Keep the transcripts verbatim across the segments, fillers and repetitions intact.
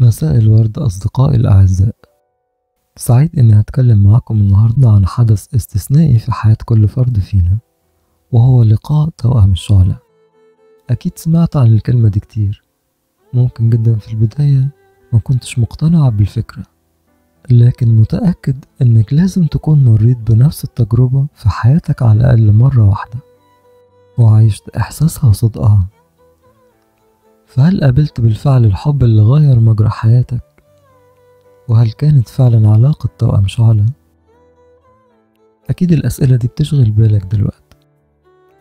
مساء الورد أصدقائي الأعزاء، سعيد إني هتكلم معكم النهاردة عن حدث استثنائي في حياة كل فرد فينا، وهو لقاء توأم الشعلة. أكيد سمعت عن الكلمة دي كتير، ممكن جدا في البداية ما كنتش مقتنع بالفكرة، لكن متأكد إنك لازم تكون مريت بنفس التجربة في حياتك على الأقل مرة واحدة، وعايشت إحساسها وصدقها. فهل قابلت بالفعل الحب اللي غير مجرى حياتك؟ وهل كانت فعلا علاقة توأم شعلة؟ أكيد الأسئلة دي بتشغل بالك دلوقتي،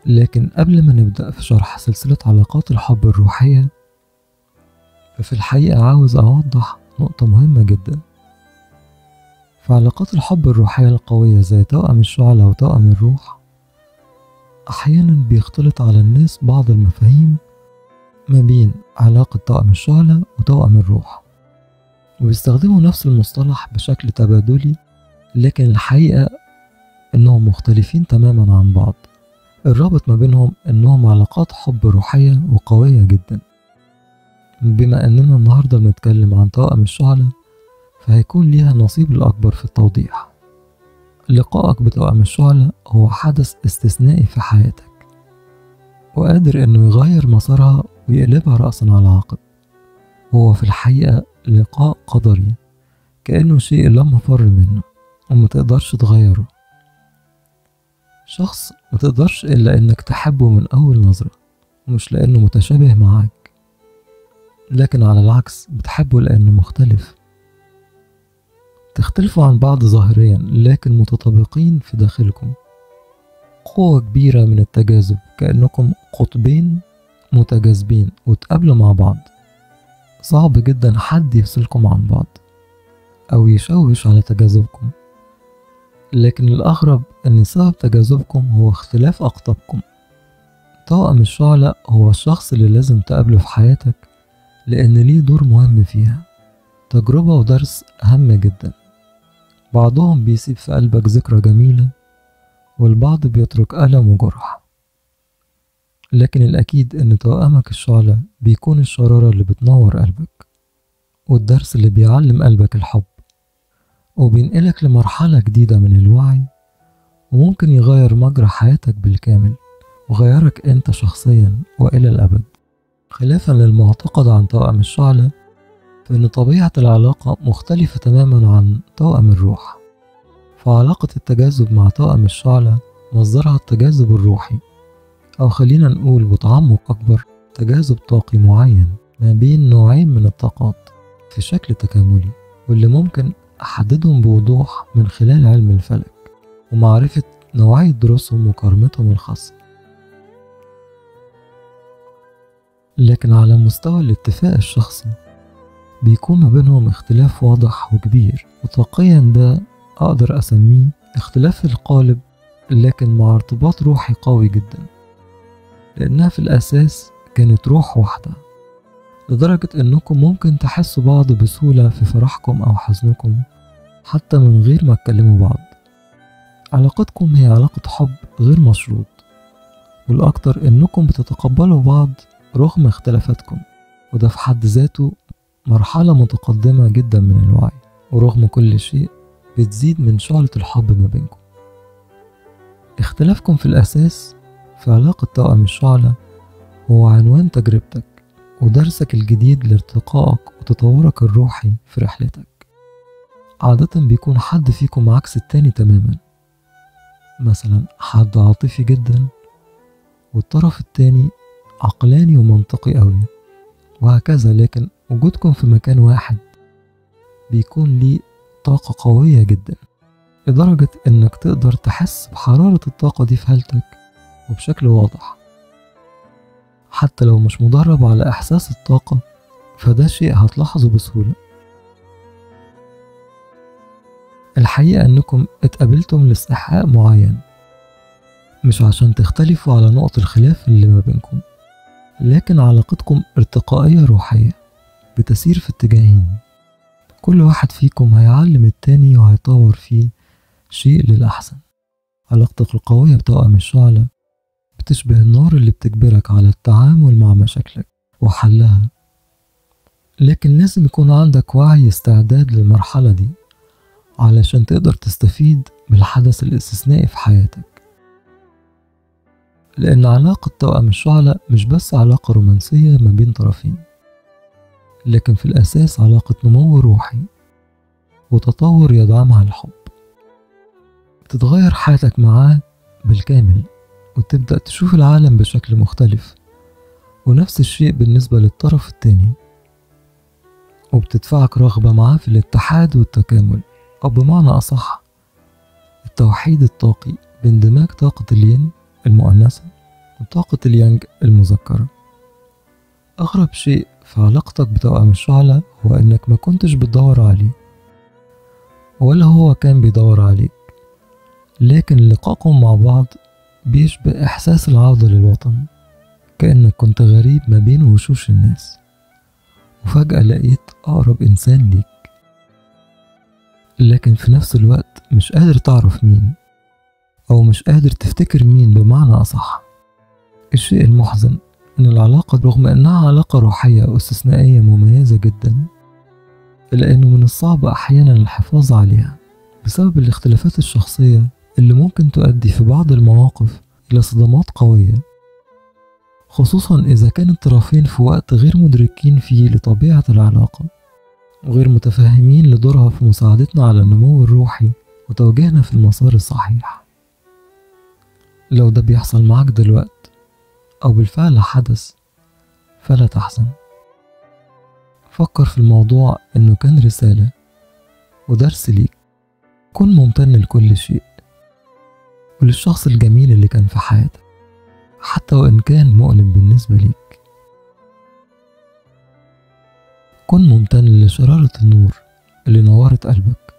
لكن قبل ما نبدأ في شرح سلسلة علاقات الحب الروحية، ففي الحقيقة عاوز أوضح نقطة مهمة جدا. فعلاقات الحب الروحية القوية زي توأم الشعلة وتوأم الروح، أحيانا بيختلط على الناس بعض المفاهيم ما بين علاقة توأم الشعلة وتوأم الروح، وبيستخدموا نفس المصطلح بشكل تبادلي، لكن الحقيقة إنهم مختلفين تماما عن بعض. الرابط ما بينهم إنهم علاقات حب روحية وقوية جدا. بما إننا النهاردة بنتكلم عن توأم الشعلة، فهيكون ليها نصيب الأكبر في التوضيح. لقائك بتوأم الشعلة هو حدث استثنائي في حياتك، وقادر إنه يغير مسارها ويقلبها رأسا على عقب. هو في الحقيقة لقاء قدري، كأنه شيء لا مفر منه ومتقدرش تغيره. شخص متقدرش إلا إنك تحبه من أول نظرة، ومش لأنه متشابه معاك، لكن على العكس بتحبه لأنه مختلف. تختلفوا عن بعض ظاهريا، لكن متطابقين في داخلكم. قوة كبيرة من التجاذب، كأنكم قطبين متجاذبين وتقابلوا مع بعض. صعب جدا حد يفصلكم عن بعض أو يشوش على تجاذبكم، لكن الأغرب أن سبب تجاذبكم هو اختلاف أقطابكم. توأم الشعلة هو الشخص اللي لازم تقابله في حياتك، لأن ليه دور مهم فيها، تجربة ودرس أهم جدا. بعضهم بيسيب في قلبك ذكرى جميلة، والبعض بيترك ألم وجرح. لكن الأكيد إن توأمك الشعلة بيكون الشرارة اللي بتنور قلبك، والدرس اللي بيعلم قلبك الحب، وبينقلك لمرحلة جديدة من الوعي، وممكن يغير مجرى حياتك بالكامل، وغيرك أنت شخصيا وإلى الأبد. خلافا للمعتقد عن توأم الشعلة، فإن طبيعة العلاقة مختلفة تماما عن توأم الروح. فعلاقة التجاذب مع توأم الشعلة مصدرها التجاذب الروحي، أو خلينا نقول بتعمق أكبر تجاذب طاقي معين ما بين نوعين من الطاقات في شكل تكاملي، واللي ممكن أحددهم بوضوح من خلال علم الفلك ومعرفة نوعية دروسهم وكرامتهم الخاصة. لكن على مستوى الاتفاق الشخصي، بيكون ما بينهم اختلاف واضح وكبير، وطاقيا ده أقدر أسميه اختلاف القالب، لكن مع ارتباط روحي قوي جدا، لأنها في الأساس كانت روح واحدة، لدرجة أنكم ممكن تحسوا بعض بسهولة في فرحكم أو حزنكم حتى من غير ما تكلموا بعض. علاقتكم هي علاقة حب غير مشروط، والأكتر أنكم بتتقبلوا بعض رغم اختلافاتكم، وده في حد ذاته مرحلة متقدمة جدا من الوعي، ورغم كل شيء بتزيد من شعلة الحب ما بينكم. اختلافكم في الأساس في علاقة توأم الشعلة هو عنوان تجربتك ودرسك الجديد لارتقائك وتطورك الروحي في رحلتك. عادة بيكون حد فيكم عكس التاني تماما، مثلا حد عاطفي جدا والطرف التاني عقلاني ومنطقي قوي، وهكذا. لكن وجودكم في مكان واحد بيكون ليه طاقة قوية جدا، لدرجة انك تقدر تحس بحرارة الطاقة دي في هالتك وبشكل واضح. حتى لو مش مدرب على إحساس الطاقة، فده شيء هتلاحظه بسهولة. الحقيقة أنكم اتقابلتم لاستحقاق معين، مش عشان تختلفوا على نقط الخلاف اللي ما بينكم، لكن علاقتكم ارتقائية روحية بتسير في اتجاهين، كل واحد فيكم هيعلم التاني وهيطور فيه شيء للأحسن. علاقتك القوية بتوأم الشعلة بتشبه النار اللي بتجبرك على التعامل مع مشاكلك وحلها، لكن لازم يكون عندك وعي استعداد للمرحلة دي علشان تقدر تستفيد من الحدث الاستثنائي في حياتك، لأن علاقة توأم الشعلة مش بس علاقة رومانسية ما بين طرفين، لكن في الأساس علاقة نمو روحي وتطور يدعمها الحب. بتتغير حياتك معاه بالكامل وتبدأ تشوف العالم بشكل مختلف، ونفس الشيء بالنسبة للطرف التاني، وبتدفعك رغبة معاه في الاتحاد والتكامل، أو بمعنى أصح التوحيد الطاقي باندماج طاقة الين المؤنثة وطاقة اليانج المذكرة. أغرب شيء في علاقتك بتوأم الشعلة هو إنك ما كنتش بتدور عليه ولا هو كان بيدور عليك، لكن لقاءكم مع بعض بيشبه إحساس العودة للوطن، كأنك كنت غريب ما بين وشوش الناس وفجأة لقيت أقرب إنسان ليك، لكن في نفس الوقت مش قادر تعرف مين أو مش قادر تفتكر مين بمعنى أصح. الشيء المحزن إن العلاقة رغم إنها علاقة روحية واستثنائية مميزة جدا، إلا إنه من الصعب أحيانا الحفاظ عليها بسبب الاختلافات الشخصية اللي ممكن تؤدي في بعض المواقف إلى صدمات قوية، خصوصا إذا كان الطرفين في وقت غير مدركين فيه لطبيعة العلاقة وغير متفاهمين لدورها في مساعدتنا على النمو الروحي وتوجيهنا في المسار الصحيح. لو ده بيحصل معك دلوقت أو بالفعل حدث، فلا تحزن، فكر في الموضوع إنه كان رسالة ودرس ليك، كن ممتن لكل شيء وللشخص الجميل اللي كان في حياتك حتى وإن كان مؤلم بالنسبة ليك. كن ممتن لشرارة النور اللي نورت قلبك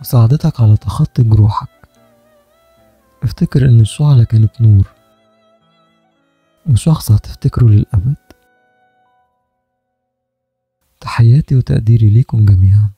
وساعدتك على تخطي جروحك. افتكر إن الشعلة كانت نور وشخص هتفتكره للأبد. تحياتي وتقديري ليكم جميعا.